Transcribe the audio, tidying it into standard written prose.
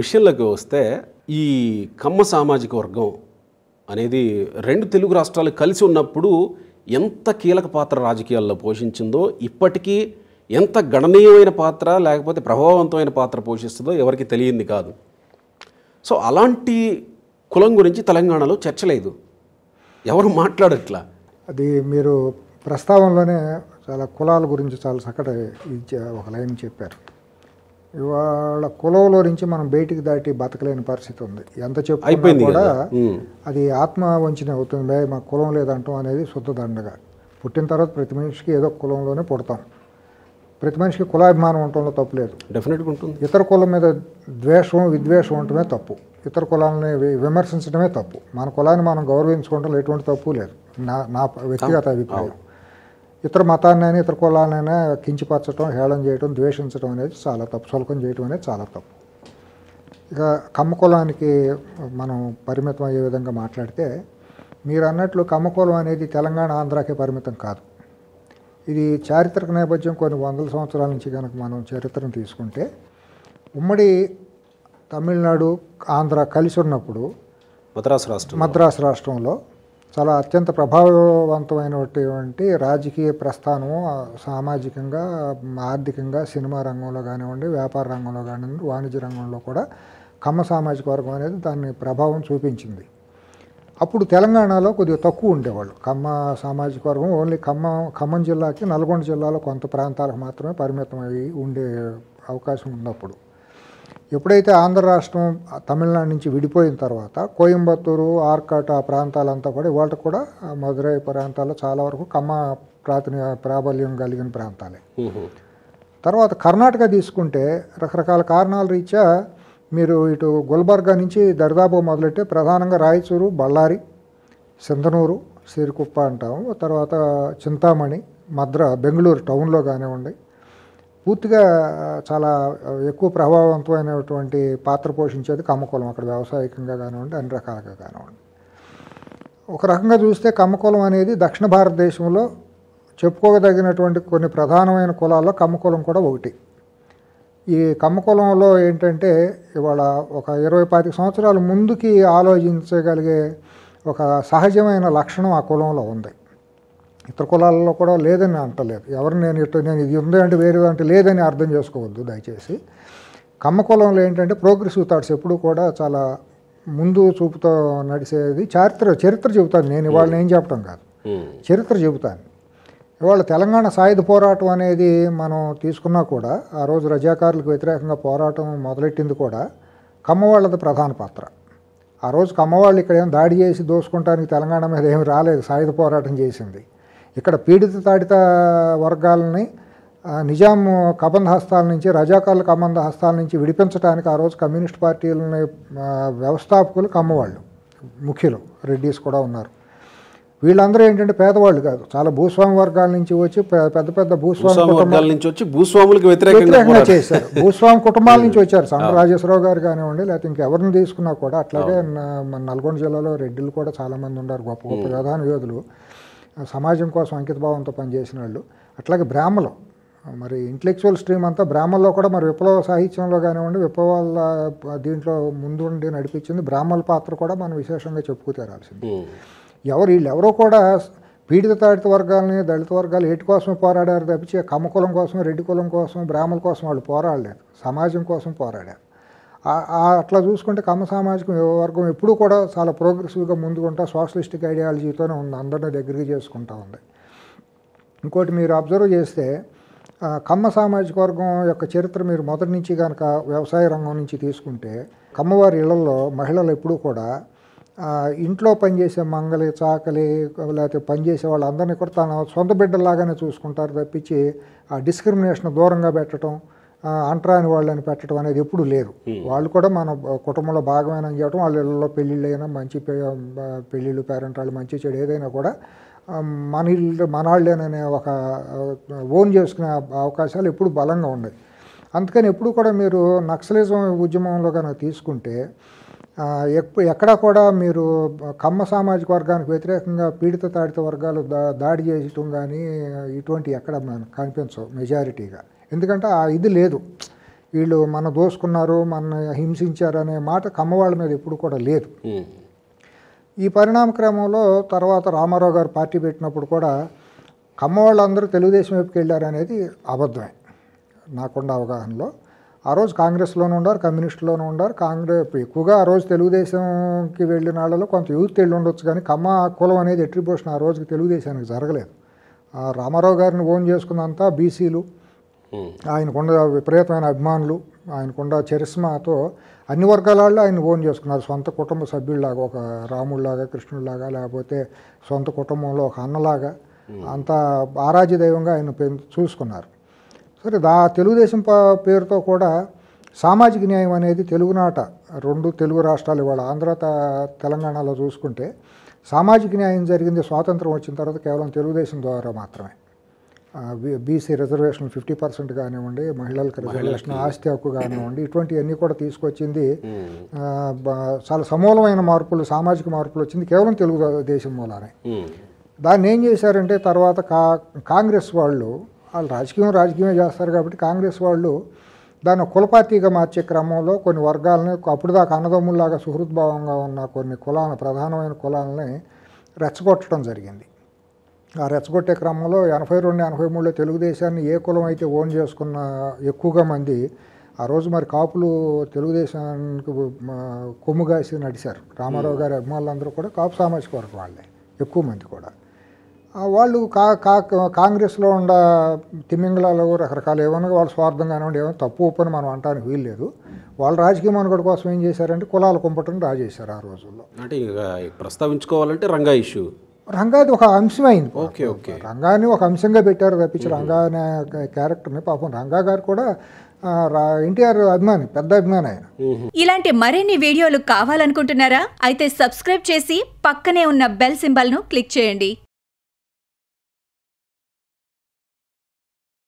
విషయంలోకి వస్తే ఈ కమ్మ సామాజిక వర్గం అనేది రెండు తెలుగు రాష్ట్రాలు కలిసి ఉన్నప్పుడు ఎంత కీలక పాత్ర రాజకీయాల్లో పోషించిందో ఇప్పటికీ ఎంత గణనీయమైన పాత్ర లేకపోతే ప్రభావవంతమైన పాత్ర పోషిస్తుందో ఎవరికి తెలియంది కాదు. సో అలాంటి కులం గురించి తెలంగాణలో చర్చ లేదు, ఎవరు మాట్లాడట్లా. అది మీరు ప్రస్తావనలోనే చాలా కులాల గురించి చాలా చక్కటి ఒక లైన్ చెప్పారు. ఇవాళ కులంలో నుంచి మనం బయటికి దాటి బతకలేని పరిస్థితి ఉంది. ఎంత చెప్పినా కూడా అది ఆత్మవంచన అవుతుంది. మా కులం లేదంటాం అనేది శుద్ధ దండగా. పుట్టిన తర్వాత ప్రతి మనిషికి ఏదో కులంలోనే పుడతాం, ప్రతి మనిషికి కులాభిమానం ఉండటంలో తప్పు లేదు, డెఫినెట్గా ఉంటుంది. ఇతర కులం మీద ద్వేషం విద్వేషం ఉండటమే తప్పు, ఇతర కులాలని విమర్శించడమే తప్పు. మన కులాన్ని మనం గౌరవించుకోవడంలో ఎటువంటి తప్పు లేదు, నా వ్యక్తిగత అభిప్రాయం. ఇతర మతాన్నైనా ఇతర కులాలైనా కించిపరచడం, హేళన చేయడం, ద్వేషించడం అనేది చాలా తప్పు, సులకం చేయడం అనేది చాలా తప్పు. ఇక కమ్మ కులానికి మనం పరిమితం అయ్యే విధంగా మాట్లాడితే, మీరు అన్నట్లు కమ్మ కులం అనేది తెలంగాణ ఆంధ్రాకే పరిమితం కాదు. ఇది చారిత్రక నేపథ్యం. కొన్ని వందల సంవత్సరాల నుంచి కనుక మనం చరిత్రను తీసుకుంటే, ఉమ్మడి తమిళనాడు ఆంధ్ర కలిసి ఉన్నప్పుడు మద్రాసు రాష్ట్రంలో చాలా అత్యంత ప్రభావవంతమైనటువంటి రాజకీయ ప్రస్థానం, సామాజికంగా ఆర్థికంగా సినిమా రంగంలో కానివ్వండి, వ్యాపార రంగంలో కానివ్వండి, వాణిజ్య రంగంలో కూడా కమ్మ సామాజిక వర్గం అనేది దాని ప్రభావం చూపించింది. అప్పుడు తెలంగాణలో కొద్దిగా తక్కువ ఉండేవాళ్ళు కమ్మ సామాజిక వర్గం. ఓన్లీ ఖమ్మం జిల్లాకి, నల్గొండ జిల్లాలో కొంత ప్రాంతాలకు మాత్రమే పరిమితం అయ్యి ఉండే అవకాశం ఉన్నప్పుడు. ఎప్పుడైతే ఆంధ్ర రాష్ట్రం తమిళనాడు నుంచి విడిపోయిన తర్వాత కోయంబత్తూరు, ఆర్కాట్ ఆ ప్రాంతాలంతా కూడా, ఇవాళ కూడా మధురై ప్రాంతాల్లో చాలా వరకు కమ్మ ప్రాబల్యం కలిగిన ప్రాంతాలే. తర్వాత కర్ణాటక తీసుకుంటే రకరకాల కారణాల రీత్యా మీరు ఇటు గుల్బర్గా నుంచి దరిదాపు మొదలెట్టే ప్రధానంగా రాయచూరు, బళ్ళారి, సింధనూరు, సిరికుప్ప అంటాము, తర్వాత చింతామణి, బెంగళూరు టౌన్లో కానివ్వండి, పూర్తిగా చాలా ఎక్కువ ప్రభావవంతమైనటువంటి పాత్ర పోషించేది కమ్మకులం. అక్కడ వ్యావసాయికంగా కానివ్వండి, అన్ని రకాలుగా కానివ్వండి. ఒక రకంగా చూస్తే కమ్మకులం అనేది దక్షిణ భారతదేశంలో చెప్పుకోదగినటువంటి కొన్ని ప్రధానమైన కులాల్లో కమ్మకులం కూడా ఒకటి. ఈ కమ్మకులంలో ఏంటంటే, ఇవాళ ఒక 20-25 సంవత్సరాల ముందుకి ఆలోచించగలిగే ఒక సహజమైన లక్షణం ఆ కులంలో ఉంది. ఇతర కులాలలో కూడా లేదని అంటలేదు. ఎవరు నేను ఇది ఉంది అంటే వేరే అంటే లేదని అర్థం చేసుకోవద్దు దయచేసి. కమ్మ కులంలో ఏంటంటే ప్రోగ్రెసివ్ థాట్స్ ఎప్పుడూ కూడా చాలా ముందు చూపుతో నడిచేది. చరిత్ర చెబుతాను నేను, ఇవాళ నేను చెప్పడం కాదు, చరిత్ర చెబుతాను. ఇవాళ తెలంగాణ సాయుధ పోరాటం అనేది మనం తీసుకున్నా కూడా, ఆ రోజు రజాకారులకు వ్యతిరేకంగా పోరాటం మొదలెట్టింది కూడా కమ్మవాళ్ళది ప్రధాన పాత్ర. ఆ రోజు కమ్మవాళ్ళు ఇక్కడ ఏం దాడి చేసి దోసుకుంటానికి తెలంగాణ మీద ఏమి రాలేదు, సాయుధ పోరాటం చేసింది. ఇక్కడ పీడిత తాడిత వర్గాలని నిజాం కబంధ హస్తాల నుంచి, రజాకారుల కబంధ హస్తాల నుంచి విడిపించడానికి ఆ రోజు కమ్యూనిస్ట్ పార్టీలని వ్యవస్థాపకులు కమ్మవాళ్ళు, ముఖ్యులు రెడ్డిస్ కూడా ఉన్నారు. వీళ్ళందరూ ఏంటంటే పేదవాళ్ళు కాదు, చాలా భూస్వామి వర్గాల నుంచి వచ్చి, పెద్ద పెద్ద భూస్వామి కుటుంబాల నుంచి వచ్చి భూస్వాములకు వ్యతిరేకంగా చేశారు. భూస్వామి కుటుంబాల నుంచి వచ్చారు, సామ రాజేశ్వరరావు గారు కానివ్వండి, లేకపోతే ఇంకెవరిని తీసుకున్నా కూడా. అట్లాగే మన నల్గొండ జిల్లాలో రెడ్డిలు కూడా చాలామంది ఉన్నారు, గొప్ప గొప్ప ప్రధాన యోధులు, సమాజం కోసం అంకితభావంతో పనిచేసిన వాళ్ళు. అట్లాగే బ్రాహ్మలు, మరి ఇంటలెక్చువల్ స్ట్రీమ్ అంతా బ్రాహ్మల్లో కూడా, మరి విప్లవ సాహిత్యంలో కానివ్వండి, విప్లవాల దీంట్లో ముందుండి నడిపించింది బ్రాహ్మల పాత్ర కూడా మనం విశేషంగా చెప్పుకుతేరాల్సింది. వీళ్ళెవరో కూడా పీడిత తాడిత వర్గాలని, దళిత వర్గాలు ఏటి కోసం పోరాడారు తప్పించి కమ్మకులం కోసం, రెడ్డి కులం కోసం, బ్రాహ్మల కోసం వాళ్ళు పోరాడలేదు, సమాజం కోసం పోరాడారు. అట్లా చూసుకుంటే కమ్మ సామాజిక వర్గం ఎప్పుడూ కూడా చాలా ప్రోగ్రెసివ్గా ముందుకుంటా సోషలిస్టిక్ ఐడియాలజీతోనే ఉంది, అందరినీ దగ్గరికి చేసుకుంటూ ఉంది. ఇంకోటి మీరు అబ్జర్వ్ చేస్తే, కమ్మ సామాజిక వర్గం యొక్క చరిత్ర మీరు మొదటి నుంచి కనుక వ్యవసాయ రంగం నుంచి తీసుకుంటే, కమ్మవారి ఇళ్లలో మహిళలు ఎప్పుడూ కూడా ఇంట్లో పనిచేసే మంగలి, చాకలి, లేకపోతే పనిచేసే వాళ్ళందరినీ కూడా తన సొంత బిడ్డలాగానే చూసుకుంటారు తప్పించి డిస్క్రిమినేషన్ దూరంగా పెట్టడం, అంటరాని వాళ్ళని పెట్టడం అనేది ఎప్పుడు లేదు. వాళ్ళు కూడా మన కుటుంబంలో భాగమైన చేయడం, వాళ్ళ ఇళ్ళలో పెళ్ళిళ్ళు అయినా, మంచి పెళ్ళిళ్ళు, పేరెంట్ వాళ్ళు మంచి చెడు ఏదైనా కూడా మన వాళ్ళేననే ఒక ఓన్ చేసుకునే అవకాశాలు ఎప్పుడు బలంగా ఉన్నాయి. అందుకని ఎప్పుడు కూడా మీరు నక్సలిజం ఉద్యమంలో కనుక తీసుకుంటే, ఎక్కడా కూడా మీరు కమ్మ సామాజిక వర్గానికి వ్యతిరేకంగా పీడిత తాడిత వర్గాలు దాడి చేయటం కానీ ఇటువంటి ఎక్కడ కనిపించవు మెజారిటీగా. ఎందుకంటే ఇది లేదు. వీళ్ళు మన దోసుకున్నారు మన హింసించారు అనే మాట కమ్మవాళ్ళ మీద ఎప్పుడు కూడా లేదు. ఈ పరిణామ క్రమంలో తర్వాత రామారావు గారు పార్టీ పెట్టినప్పుడు కూడా కమ్మవాళ్ళందరూ తెలుగుదేశం వైపుకి వెళ్ళారనేది అబద్ధమే నాకున్న అవగాహనలో. ఆ రోజు కాంగ్రెస్లోనూ ఉండారు, కమ్యూనిస్టులోనూ ఉండారు. కాంగ్రెస్ ఎక్కువగా ఆ రోజు తెలుగుదేశంకి వెళ్ళిన వాళ్ళలో కొంత యూత్ వెళ్ళి ఉండొచ్చు, కానీ కమ్మ కులం అనేది ఎట్రిబ్యూషన్ ఆ రోజుకి తెలుగుదేశానికి జరగలేదు. రామారావు గారిని ఓన్ చేసుకున్నంతా బీసీలు, ఆయనకుండ విపరీతమైన అభిమానులు, ఆయనకుండ చరిస్మాతో అన్ని వర్గాల వాళ్ళు ఆయన ఓన్ చేసుకున్నారు. సొంత కుటుంబ సభ్యుల్లాగా, ఒక రాముడిలాగా, కృష్ణుడిలాగా, లేకపోతే సొంత కుటుంబంలో ఒక అన్నలాగా అంత ఆరాధ్యదైవంగా ఆయన చూసుకున్నారు. సరే, తెలుగుదేశం పేరుతో కూడా సామాజిక న్యాయం అనేది తెలుగునాట రెండు తెలుగు రాష్ట్రాలు ఇవాళ ఆంధ్ర తెలంగాణలో చూసుకుంటే సామాజిక న్యాయం జరిగింది స్వాతంత్రం వచ్చిన తర్వాత కేవలం తెలుగుదేశం ద్వారా మాత్రమే. బీసీ రిజర్వేషన్ 50% కానివ్వండి, మహిళలకు రిజర్వేషన్, ఆస్తి హక్కు కానివ్వండి, ఇటువంటివన్నీ కూడా తీసుకొచ్చింది. చాలా సమూలమైన మార్పులు, సామాజిక మార్పులు వచ్చింది కేవలం తెలుగుదేశం మూలానే. దాన్ని ఏం చేశారంటే తర్వాత కాంగ్రెస్ వాళ్ళు, వాళ్ళు రాజకీయం చేస్తారు కాబట్టి కాంగ్రెస్ వాళ్ళు దాన్ని కులపార్టీగా మార్చే క్రమంలో కొన్ని వర్గాలని, అప్పుడు దాకా అన్నదమ్ముల్లాగా సుహృద్భావంగా ఉన్న కొన్ని కులాలను, ప్రధానమైన కులాలని రెచ్చగొట్టడం జరిగింది. ఆ రెచ్చగొట్టే క్రమంలో 1982, 1983 తెలుగుదేశాన్ని ఏ కులం అయితే ఓన్ చేసుకున్న ఎక్కువగా మంది ఆ రోజు, మరి కాపులు తెలుగుదేశానికి కొమ్ము కాసి నడిచారు. రామారావు గారి అభిమానులందరూ కూడా కాపు సామాజిక వర్గ వాళ్ళే ఎక్కువ మంది కూడా. వాళ్ళు కాంగ్రెస్లో ఉన్న తిమ్మింగళాలు రకరకాలు ఏమన్నా వాళ్ళ స్వార్థం కానివ్వండి, ఏమైనా తప్పు ఒప్పని మనం అంటానికి వీల్లేదు. వాళ్ళ రాజకీయ మనుగడ కోసం ఏం చేశారంటే కులాల కుంపటం రాజేశారు ఆ రోజుల్లో. అంటే ప్రస్తావించుకోవాలంటే రంగా ఇష్యూ, రంగాది ఒక అంశమైంది. రంగాన్ని ఒక అంశంగా పెట్టారు తప్పించి రంగా అనే క్యారెక్టర్ని. పాపం రంగా గారు కూడా ఎన్టీఆర్ అభిమాని, పెద్ద అభిమాని ఆయన. ఇలాంటి మరిన్ని వీడియోలు కావాలనుకుంటున్నారా? అయితే సబ్స్క్రైబ్ చేసి పక్కనే ఉన్న బెల్ సింబల్ ను క్లిక్ చేయండి.